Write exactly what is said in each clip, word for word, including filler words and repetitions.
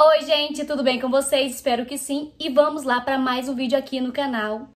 Oi gente, tudo bem com vocês? Espero que sim. E vamos lá para mais um vídeo aqui no canal.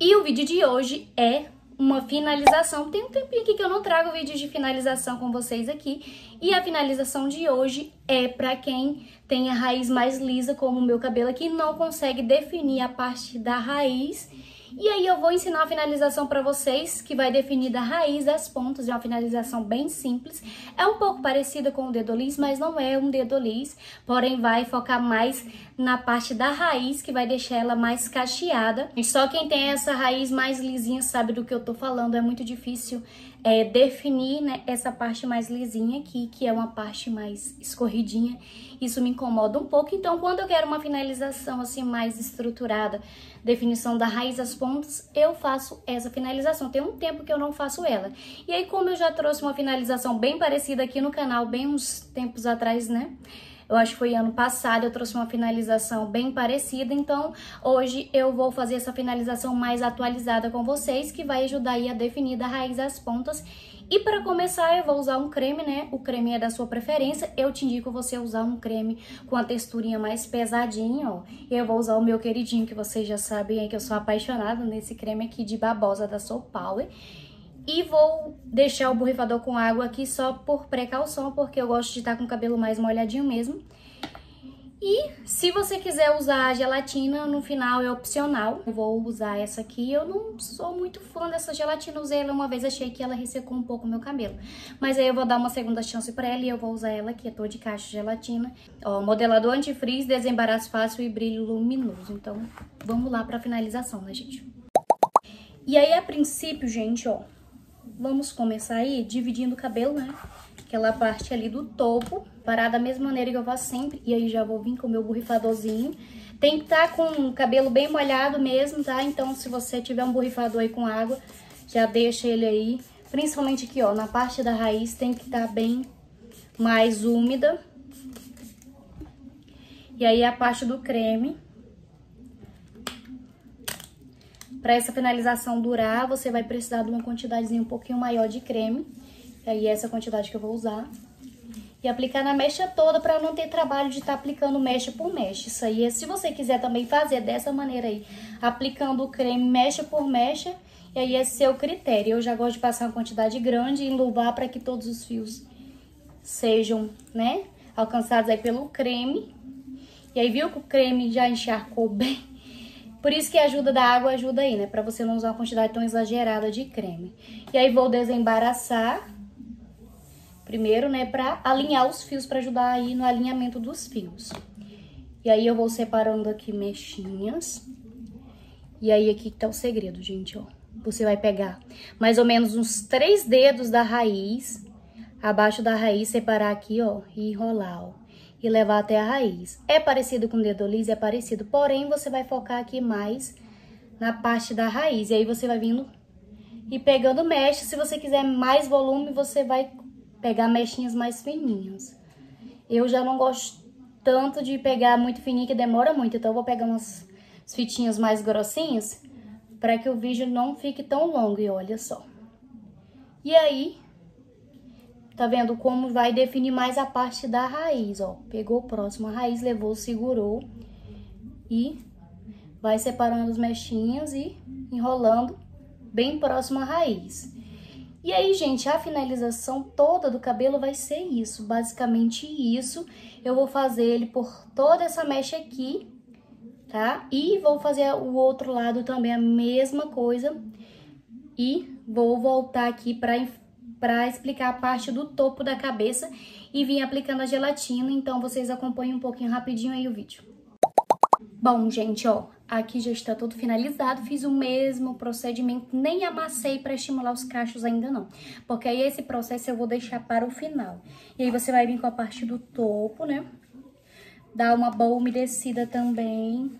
E o vídeo de hoje é uma finalização. Tem um tempinho aqui que eu não trago vídeos de finalização com vocês aqui. E a finalização de hoje é para quem tem a raiz mais lisa, como o meu cabelo aqui, não consegue definir a parte da raiz. E aí eu vou ensinar a finalização pra vocês, que vai definir da raiz às pontas, é uma finalização bem simples. É um pouco parecida com o dedo liso, mas não é um dedo liso, porém vai focar mais na parte da raiz, que vai deixar ela mais cacheada. E só quem tem essa raiz mais lisinha sabe do que eu tô falando, é muito difícil é, definir, né, essa parte mais lisinha aqui, que é uma parte mais escorridinha. Isso me incomoda um pouco, então quando eu quero uma finalização assim mais estruturada, definição da raiz às pontas, eu faço essa finalização. Tem um tempo que eu não faço ela. E aí, como eu já trouxe uma finalização bem parecida aqui no canal, bem uns tempos atrás, né? Eu acho que foi ano passado, eu trouxe uma finalização bem parecida. Então, hoje eu vou fazer essa finalização mais atualizada com vocês, que vai ajudar aí a definir da raiz às pontas. E para começar, eu vou usar um creme, né? O creme é da sua preferência. Eu te indico você usar um creme com a texturinha mais pesadinha, ó. Eu vou usar o meu queridinho, que vocês já sabem, é que eu sou apaixonada nesse creme aqui de babosa da Soul Power. E vou deixar o borrifador com água aqui só por precaução, porque eu gosto de estar com o cabelo mais molhadinho mesmo. E se você quiser usar a gelatina, no final é opcional. Eu vou usar essa aqui. Eu não sou muito fã dessa gelatina. Usei ela uma vez, achei que ela ressecou um pouco o meu cabelo. Mas aí eu vou dar uma segunda chance pra ela e eu vou usar ela aqui. Eu tô de caixa de gelatina. Ó, modelador anti-frizz, desembaraço fácil e brilho luminoso. Então, vamos lá pra finalização, né, gente? E aí, a princípio, gente, ó, vamos começar aí dividindo o cabelo, né? Aquela parte ali do topo, parar da mesma maneira que eu faço sempre. E aí já vou vir com o meu borrifadorzinho. Tem que estar com o cabelo bem molhado mesmo, tá? Então, se você tiver um borrifador aí com água, já deixa ele aí. Principalmente aqui, ó, na parte da raiz tem que estar bem mais úmida. E aí a parte do creme. Pra essa finalização durar, você vai precisar de uma quantidadezinha um pouquinho maior de creme. E aí, essa quantidade que eu vou usar. E aplicar na mecha toda pra não ter trabalho de estar tá aplicando mecha por mecha. Isso aí, é, se você quiser também fazer dessa maneira aí, aplicando o creme mecha por mecha, e aí é seu critério. Eu já gosto de passar uma quantidade grande e enluvar pra que todos os fios sejam, né, alcançados aí pelo creme. E aí, viu que o creme já encharcou bem? Por isso que a ajuda da água ajuda aí, né? Pra você não usar uma quantidade tão exagerada de creme. E aí, vou desembaraçar primeiro, né? Pra alinhar os fios, pra ajudar aí no alinhamento dos fios. E aí, eu vou separando aqui mechinhas. E aí, aqui que tá o segredo, gente, ó. Você vai pegar mais ou menos uns três dedos da raiz, abaixo da raiz, separar aqui, ó, e enrolar, ó. E levar até a raiz. É parecido com o dedo liso, é parecido. Porém, você vai focar aqui mais na parte da raiz. E aí, você vai vindo e pegando mecha. Se você quiser mais volume, você vai pegar mechinhas mais fininhas. Eu já não gosto tanto de pegar muito fininho, que demora muito. Então, eu vou pegar umas fitinhas mais grossinhas, pra que o vídeo não fique tão longo. E olha só. E aí... Tá vendo como vai definir mais a parte da raiz, ó. Pegou próximo a raiz, levou, segurou e vai separando as mechinhas e enrolando bem próximo à raiz. E aí, gente, a finalização toda do cabelo vai ser isso, basicamente isso. Eu vou fazer ele por toda essa mecha aqui, tá? E vou fazer o outro lado também a mesma coisa e vou voltar aqui pra para explicar a parte do topo da cabeça e vim aplicando a gelatina, então vocês acompanhem um pouquinho rapidinho aí o vídeo. Bom, gente, ó, aqui já está tudo finalizado, fiz o mesmo procedimento, nem amassei para estimular os cachos ainda não, porque aí esse processo eu vou deixar para o final. E aí você vai vir com a parte do topo, né? Dá uma boa umedecida também.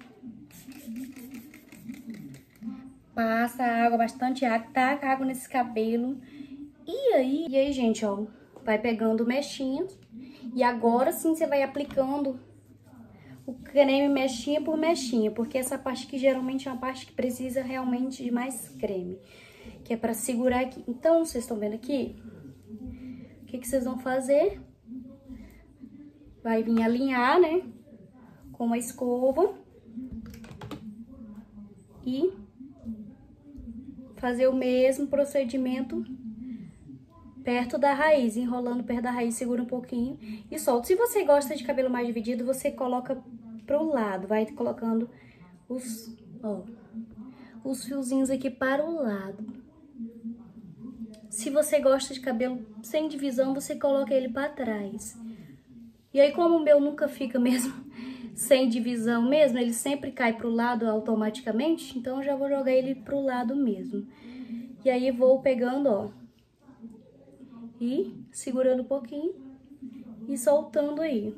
Passa água, bastante água, taca água nesse cabelo. E aí, e aí, gente, ó, vai pegando mechinha e agora sim você vai aplicando o creme mechinha por mechinha, porque essa parte aqui geralmente é uma parte que precisa realmente de mais creme, que é pra segurar aqui. Então, vocês estão vendo aqui? O que que vocês vão fazer? vai vir alinhar, né, com uma escova e fazer o mesmo procedimento perto da raiz, enrolando perto da raiz, segura um pouquinho e solta. Se você gosta de cabelo mais dividido, você coloca pro lado, vai colocando os, ó, os fiozinhos aqui para o lado. Se você gosta de cabelo sem divisão, você coloca ele para trás. E aí, como o meu nunca fica mesmo sem divisão mesmo, ele sempre cai pro lado automaticamente, então eu já vou jogar ele pro lado mesmo. E aí, vou pegando, ó, e segurando um pouquinho e soltando aí.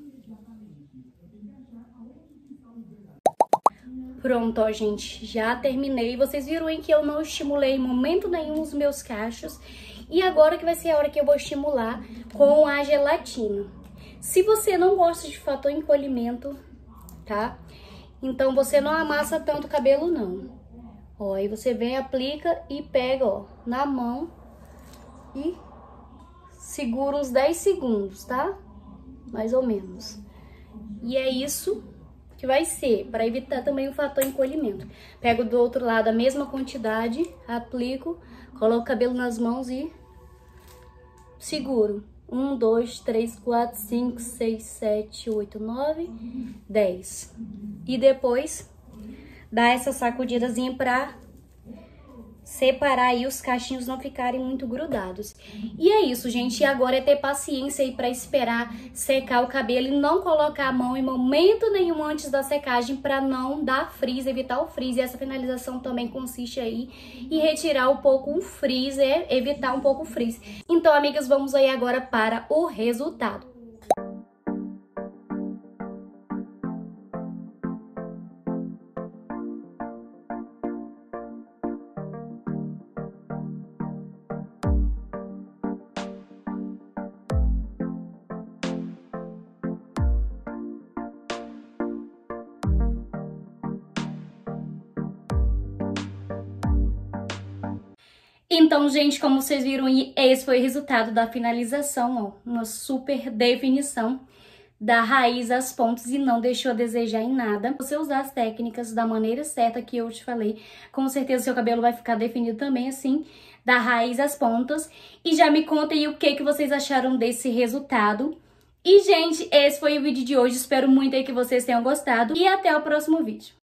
Pronto, ó, gente, já terminei. Vocês viram aí que eu não estimulei em momento nenhum os meus cachos. E agora que vai ser a hora que eu vou estimular com a gelatina. Se você não gosta de fator encolhimento, tá? Então, você não amassa tanto o cabelo, não. Ó, aí você vem, aplica e pega, ó, na mão e segura uns dez segundos, tá? Mais ou menos. E é isso que vai ser, para evitar também o fator encolhimento. Pego do outro lado a mesma quantidade, aplico, coloco o cabelo nas mãos e seguro. um, dois, três, quatro, cinco, seis, sete, oito, nove, dez. E depois dá essa sacudidazinha pra separar aí os cachinhos não ficarem muito grudados. E é isso, gente. E agora é ter paciência aí pra esperar secar o cabelo e não colocar a mão em momento nenhum antes da secagem pra não dar frizz, evitar o frizz. E essa finalização também consiste aí em retirar um pouco o frizz, é, evitar um pouco o frizz. Então, amigas, vamos aí agora para o resultado. Então, gente, como vocês viram, esse foi o resultado da finalização, ó, uma super definição da raiz às pontas e não deixou a desejar em nada. Se você usar as técnicas da maneira certa que eu te falei, com certeza seu cabelo vai ficar definido também assim, da raiz às pontas. E já me conta aí o que, que vocês acharam desse resultado. E, gente, esse foi o vídeo de hoje, espero muito aí que vocês tenham gostado e até o próximo vídeo.